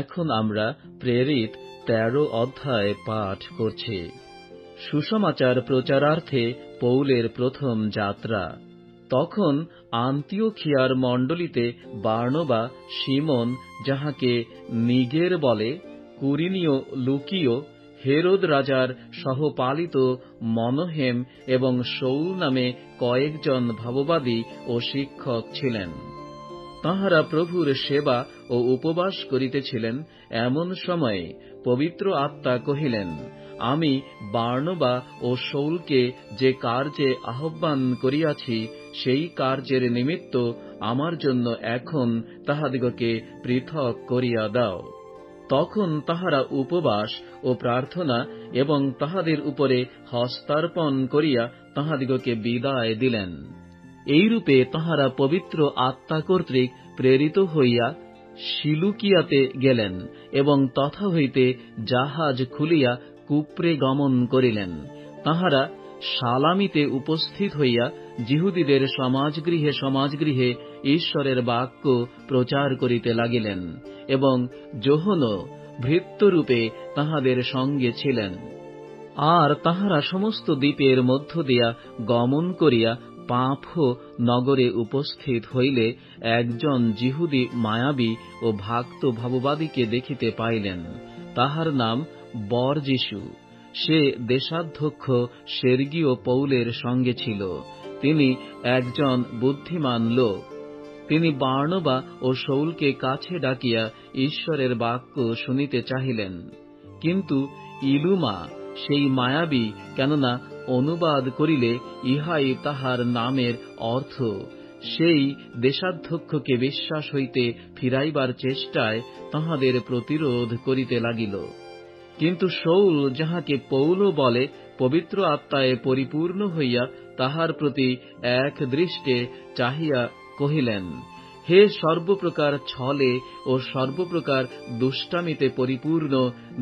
এখন আমরা প্রেরিত ১৩ অধ্যায় পাঠ করছি। সুসমাচার প্রচারার্থে পৌলের প্রথম যাত্রা। তখন আন্তিও খিয়ার মণ্ডলীতে বার্ণবা, শিমোন যাহাকে নিগের বলে, কুরিনীয় লুকিয়, হেরোদ রাজার সহপালিত মনুহেম এবং শৌল নামে কয়েকজন ভাববাদী ও শিক্ষক ছিলেন। তাহারা প্রভুর সেবা ও উপবাস করিতেছিলেন। এমন সময়ে পবিত্র আত্মা কহিলেন, আমি বার্ণবা ও শৌলকে যে কার্যে আহ্বান করিয়াছি, সেই কার্যের নিমিত্ত আমার জন্য এখন তাহাদিগকে পৃথক করিয়া দাও। তখন তাহারা উপবাস ও প্রার্থনা এবং তাহাদের উপরে হস্তার্পণ করিয়া তাহাদিগকে বিদায় দিলেন। এইরূপে তাহারা পবিত্র আত্মা কর্তৃক প্রেরিত হইয়া শিলুকিয়াতে গেলেন এবং তথা হইতে জাহাজ খুলিয়া কুপ্রে গমন করিলেন। তাহারা শালামিতে উপস্থিত হইয়া যিহুদীদের সমাজগৃহে সমাজগৃহে ঈশ্বরের বাক্য প্রচার করিতে লাগিলেন, এবং যোহনও ভৃত্যরূপে তাহাদের সঙ্গে ছিলেন। আর তাহারা সমস্ত দ্বীপের মধ্য দিয়া গমন করিয়া পাঁফো নগরে উপস্থিত হইলে একজন যিহুদি মায়াবী ও ভক্ত ভাববাদীকে দেখিতে পাইলেন। তাহার নাম বর্জিশু। সে দেশাধ্যক্ষ সের্গীয় পৌলের সঙ্গে ছিল। তিনি একজন বুদ্ধিমান লোক। তিনি বার্ণবা ও শৌলকে কাছে ডাকিয়া ঈশ্বরের বাক্য শুনিতে চাহিলেন, কিন্তু ইলুমা সেই মায়াবী, কেননা অনুবাদ করিলে ইহাই তাহার নামের অর্থ, সেই দেশাধ্যক্ষকে বিশ্বাস হইতে ফিরাইবার চেষ্টায় তাহাদের প্রতিরোধ করিতে লাগিল। কিন্তু শৌল, যাহাকে পৌলও বলে, পবিত্র আত্মায় পরিপূর্ণ হইয়া তাহার প্রতি এক দৃষ্টে চাহিয়া কহিলেন, হে সর্বপ্রকার ছলে ও সর্বপ্রকার দুষ্টামিতে পরিপূর্ণ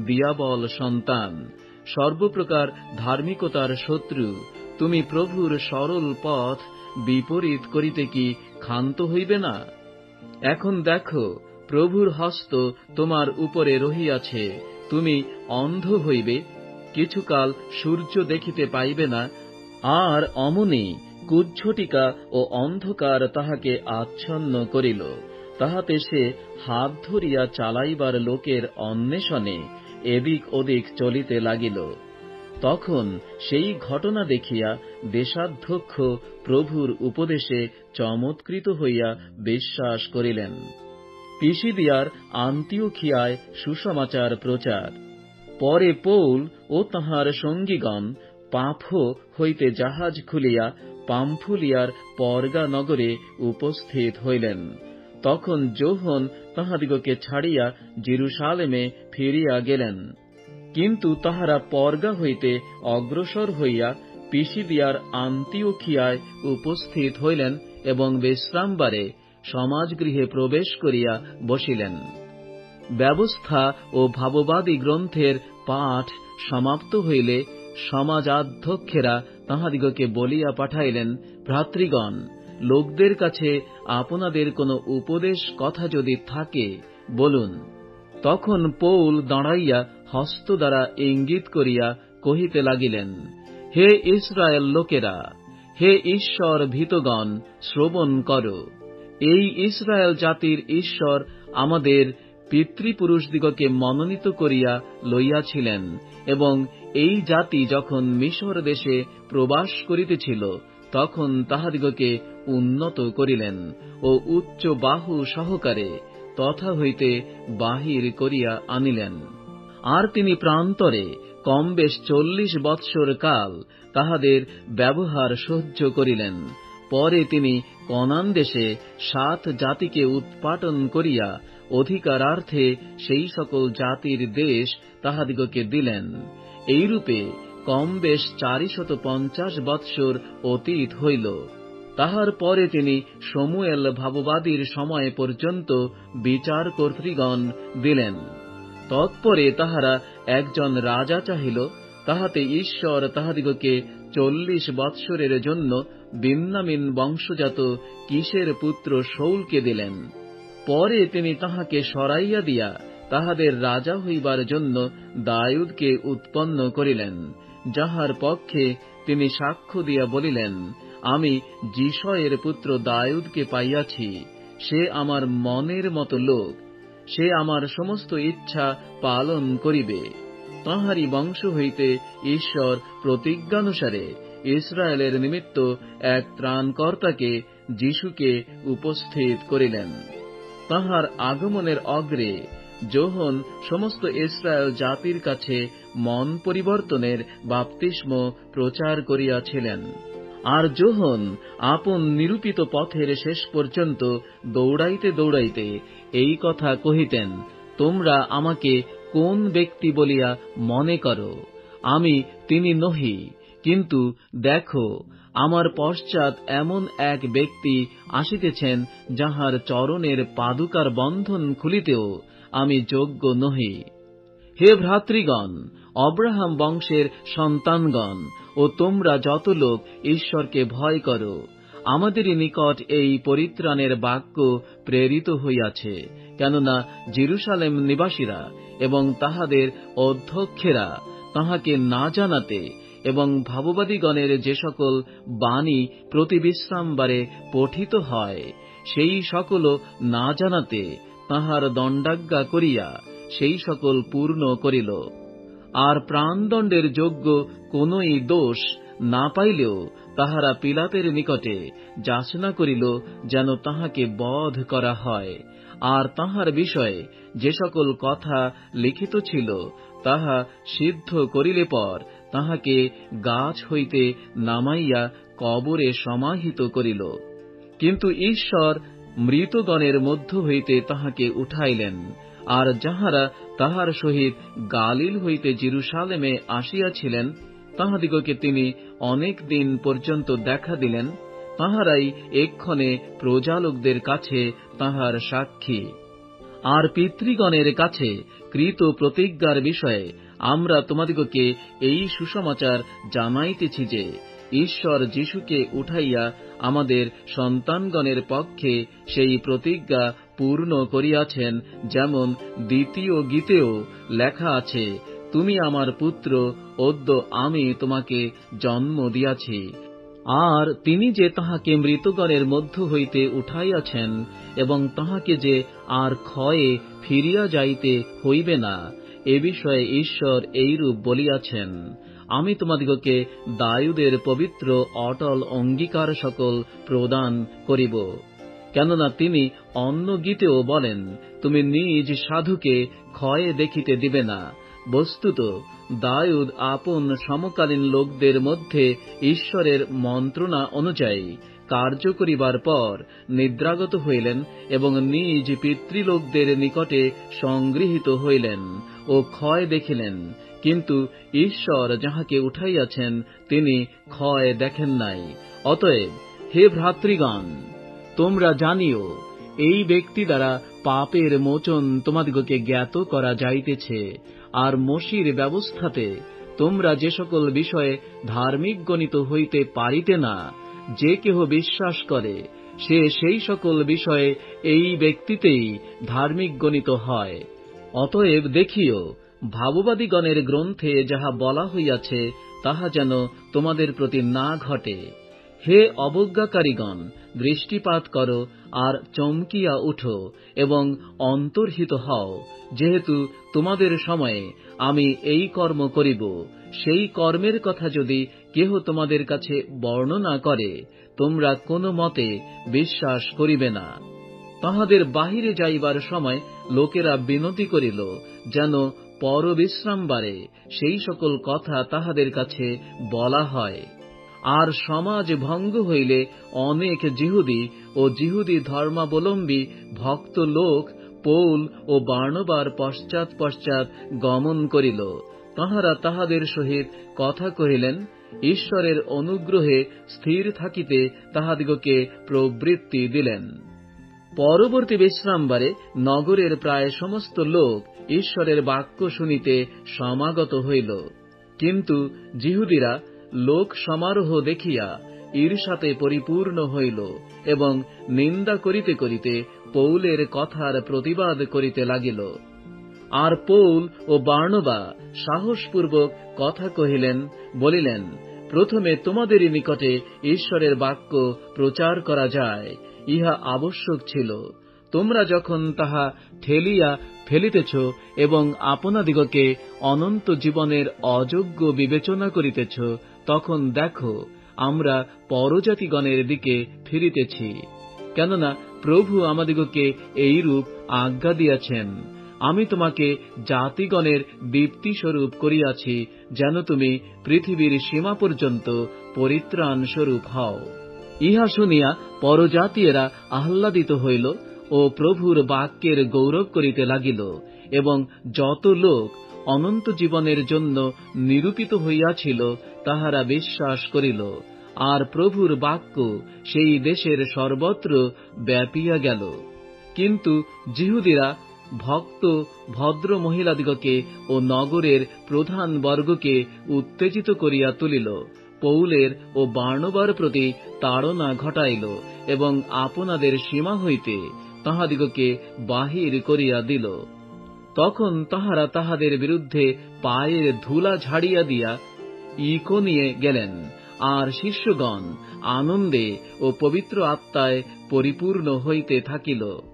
দিয়াবল সন্তান, সর্বপ্রকার ধার্মিকতার শত্রু, তুমি প্রভুর সরল পথ বিপরীত করিতে কি ক্ষান্ত হইবে না? এখন দেখো, প্রভুর হস্ত তোমার উপরে রহিয়াছে। তুমি অন্ধ হইবে, কিছুকাল সূর্য দেখিতে পাইবে না। আর অমনি কুজ্ঝটিকা ও অন্ধকার তাহাকে আচ্ছন্ন করিল। তাহাতে সে হাত ধরিয়া চালাইবার লোকের অন্বেষণে এদিক ওদিক চলিতে লাগিল। তখন সেই ঘটনা দেখিয়া দেশাধ্যক্ষ প্রভুর উপদেশে চমৎকৃত হইয়া বিশ্বাস করিলেন। পিসিদিয়ার আন্তিও খিয়ায় সুসমাচার প্রচার। পরে পৌল ও তাহার সঙ্গীগণ পাঁফো হইতে জাহাজ খুলিয়া পাম্ফুলিয়ার পার্গা নগরে উপস্থিত হইলেন। তখন যোহন তাহাদিগকে ছাড়িয়া জিরুশালেমে ফিরিয়া গেলেন। কিন্তু তাহারা পার্গা হইতে অগ্রসর হইয়া পিসিদিয়ার আন্তিও খিয়ায় উপস্থিত হইলেন এবং বিশ্রামবারে সমাজগৃহে প্রবেশ করিয়া বসিলেন। ব্যবস্থা ও ভাববাদী গ্রন্থের পাঠ সমাপ্ত হইলে সমাজাধ্যক্ষেরা তাহাদিগকে বলিয়া পাঠাইলেন, ভ্রাতৃগণ, লোকদের কাছে আপনাদের কোনো উপদেশ কথা যদি থাকে বলুন। তখন পৌল দাঁড়াইয়া হস্ত দ্বারা ইঙ্গিত করিয়া কহিতে লাগিলেন, হে ইসরায়েল লোকেরা, হে ঈশ্বর ভীতগণ, শ্রবণ কর। এই ইসরায়েল জাতির ঈশ্বর আমাদের পিতৃপুরুষদিগকে মনোনীত করিয়া লইয়াছিলেন, এবং এই জাতি যখন মিশর দেশে প্রবাস করিতেছিল, তখন তাহাদিগকে উন্নত করিলেন ও উচ্চ বাহু সহকারে তথা হইতে বাহির করিয়া আনিলেন। আর তিনি প্রান্তরে কমবেশ 40 বৎসর কাল তাহাদের ব্যবহার সহ্য করিলেন। পরে তিনি কনান দেশে 7 জাতিকে উৎপাটন করিয়া অধিকারার্থে সেই সকল জাতির দেশ তাহাদিগকে দিলেন। এইরূপে কমবেশ 450 বৎসর অতীত হইল। তাহার পরে তিনি সমুয়েল ভাববাদীর সময় পর্যন্ত বিচার কর্তৃগণ দিলেন। তৎপরে তাহারা একজন রাজা চাহিল। তাহাতে ঈশ্বর তাহাদিগকে 40 বৎসরের জন্য বিন্যামিন বংশজাত कीशेर পুত্র শৌলকে দিলেন। পরে তিনি তাহাকে সরাইয়া দিয়া তাহাদের রাজা হইবার জন্য দায়ুদকে উৎপন্ন করিলেন, যাহার পক্ষে তিনি সাক্ষ্য দিয়া বলিলেন, আমি যিশয়ের পুত্র দায়ুদকে পাইয়াছি, সে আমার মনের মতো লোক, সে আমার সমস্ত ইচ্ছা পালন করিবে। তাহারই বংশ হইতে ঈশ্বর প্রতিজ্ঞানুসারে ইসরায়েলের নিমিত্ত এক ত্রাণকর্তাকে যিশুকে উপস্থিত করিলেন। তাহার আগমনের অগ্রে যোহন সমস্ত ইসরায়েল জাতির কাছে মন পরিবর্তনের বাপ্তিস্ম প্রচার করিয়াছিলেন, আর যোহন আপন নিরূপিত পথের শেষ পর্যন্ত দৌড়াইতে দৌড়াইতে এই কথা কহিতেন, তোমরা আমাকে কোন ব্যক্তি বলিয়া মনে করো? আমি তিনি নহি, কিন্তু দেখো, আমার পশ্চাৎ এমন এক ব্যক্তি আসিতেছেন, যাহার চরণের পাদুকার বন্ধন খুলিতেও আমি যোগ্য নহি। হে ভ্রাতৃগণ, অব্রাহাম বংশের সন্তানগণ ও তোমরা যত লোক ঈশ্বরকে ভয় করো, আমাদেরই নিকট এই পরিত্রাণের বাক্য প্রেরিত হইয়াছে। কেননা জিরুসালেম নিবাসীরা এবং তাহাদের অধ্যক্ষেরা তাহাকে না জানাতে এবং ভাববাদীগণের যে সকল বাণী প্রতি বিশ্রামবারে পঠিত হয়, সেই সকলও না জানাতে তাহার দণ্ডাজ্ঞা করিয়া সেই সকল পূর্ণ করিল। আর প্রাণদণ্ডের যোগ্য কোনই দোষ না পাইলেও তাহারা পীলাতের নিকটে যাচনা করিল যেন তাহাকে বধ করা হয়। আর তাহার বিষয়ে যে সকল কথা লিখিত ছিল তাহা সিদ্ধ করিলে পর তাহাকে গাছ হইতে নামাইয়া কবরে সমাহিত করিল। কিন্তু ঈশ্বর মৃতগণের মধ্য হইতে তাহাকে উঠাইলেন। আর যাহারা তাহার সহিত গালীল হইতে জিরুসালেমে আসিয়াছিলেন তাহাদিগকে তিনি অনেক দিন পর্যন্ত দেখা দিলেন, তাহারাই এক্ষণে প্রজালোকদের কাছে তাহার সাক্ষী। আর পিতৃগণের কাছে কৃত প্রতিজ্ঞার বিষয়ে আমরা তোমাদিগকে এই সুসমাচার জানাইতেছি যে, ঈশ্বর যীশুকে উঠাইয়া আমাদের সন্তানগণের পক্ষে সেই প্রতিজ্ঞা পূর্ণ করিয়াছেন, যেমন দ্বিতীয় গীতেও লেখা আছে, তুমি আমার পুত্র, অদ্য আমি তোমাকে জন্ম দিয়াছি। আর তিনি যে তাহাকে মৃতগণের মধ্য হইতে উঠাইয়াছেন এবং তাহাকে যে আর ক্ষয়ে ফিরিয়া যাইতে হইবে না, এ বিষয়ে ঈশ্বর এইরূপ বলিয়াছেন, আমি তোমাদিগকে দায়ুদের পবিত্র অটল অঙ্গীকার সকল প্রদান করিব। কেননা তিনি অন্য গীতেও বলেন, তুমি নিজ সাধুকে ক্ষয়ে দেখিতে দিবে না। বস্তুত দায়ুদ আপন সমকালীন লোকদের মধ্যে ঈশ্বরের মন্ত্রণা অনুযায়ী কার্য করিবার পর নিদ্রাগত হইলেন এবং নিজ পিতৃলোকদের নিকটে সংগৃহীত হইলেন ও ক্ষয় দেখিলেন। কিন্তু ঈশ্বর যাহাকে উঠাইয়াছেন তিনি ক্ষয় দেখেন নাই। অতএব হে ভ্রাতৃগণ, তোমরা জানিও, এই ব্যক্তি দ্বারা পাপের মোচন তোমাদিগকে জ্ঞাত করা যাইতেছে। আর মোশির ব্যবস্থাতে তোমরা যে সকল বিষয়ে ধার্মিক গণিত হইতে পারিতে না, যে কেহ বিশ্বাস করে সে সেই সকল বিষয়ে এই ব্যক্তিতেই ধার্মিক গণিত হয়। অতএব দেখিও, ভাববাদীগণের গ্রন্থে যাহা বলা হইয়াছে তাহা যেন তোমাদের প্রতি না ঘটে। হে অবজ্ঞাকারীগণ, দৃষ্টিপাত করো আর চমকিয়া উঠো এবং অন্তর্হিত হও, যেহেতু তোমাদের সময়ে আমি এই কর্ম করিব। সেই কর্মের কথা যদি কেহ তোমাদের কাছে বর্ণনা করে, তোমরা কোনো মতে বিশ্বাস করিবে না। তাহাদের বাহিরে যাইবার সময় লোকেরা বিনতি করিল যেন পরবিশ্রামবারে সেই সকল কথা তাহাদের কাছে বলা হয়। আর সমাজ ভঙ্গ হইলে অনেক যিহুদি ও যিহুদি ধর্মাবলম্বী ভক্ত লোক পৌল ও বার্ণবার পশ্চাৎ পশ্চাৎ গমন করিল। তাহারা তাহাদের সহিত কথা কহিলেন, ঈশ্বরের অনুগ্রহে স্থির থাকিতে তাহাদিগকে প্রবৃত্তি দিলেন। পরবর্তী বিশ্রামবারে নগরের প্রায় সমস্ত লোক ঈশ্বরের বাক্য শুনিতে সমাগত হইল। কিন্তু যিহুদিরা লোক সমারোহ দেখিয়া ঈর্ষাতে পরিপূর্ণ হইল এবং নিন্দা করিতে করিতে পৌলের কথার প্রতিবাদ করিতে লাগিল। आर पौल ओ बार्णबा साहसपूर्वक कथा कहिलेन, बोलिलेन प्रथमे तोमादेर निकटे ईश्वरेर वाक्य प्रचार करा जाय, इहा आवश्यक छिलो। तोमरा जखन ताहा ठेलिया फेलितेछ एवं आपनादिगके अनंत जीवनेर अयोग्य विवेचना करितेछ, तखन देखो आमरा परजातिगणेर दिके फिरितेछि। केनना प्रभु आमादिगके एइरूप आज्ञा दियाछेन, आमी तोमाके जातिगणेर दीप्ति स्वरूप करियाछि, जेन तुमी पृथिवीर सीमा पर्यन्त परित्राण स्वरूप हओ। इहा शुनिया परजातिरा आह्लादित हइल ओ प्रभुर वाक्येर गौरव करिते लागिल, एवं जत लोक अनंत जीवनेर जन्य निरूपित हइयाछिल ताहारा विश्वास करिल, आर प्रभुर वाक्य सेई देशेर सर्वत्र व्यापिया गेल। किन्तु जिहुदीरा भक्त भद्र महिलादिगके ओ नगरेर प्रधान वर्गके उत्तेजित करिया तुलिल, पौलेर ओ बार्णबार प्रति ताड़ना घटाइल एवं आपनादेर सीमा हइते ताहादिगके बाहिर करिया दिल। तखन ताहारा ताहादेर बिरुद्धे पायेर धूला झाड़िया दिया इकोनिये गेलेन, आर शिष्यगण आनंदे ओ पवित्र आत्माय परिपूर्ण हइते थाकिल।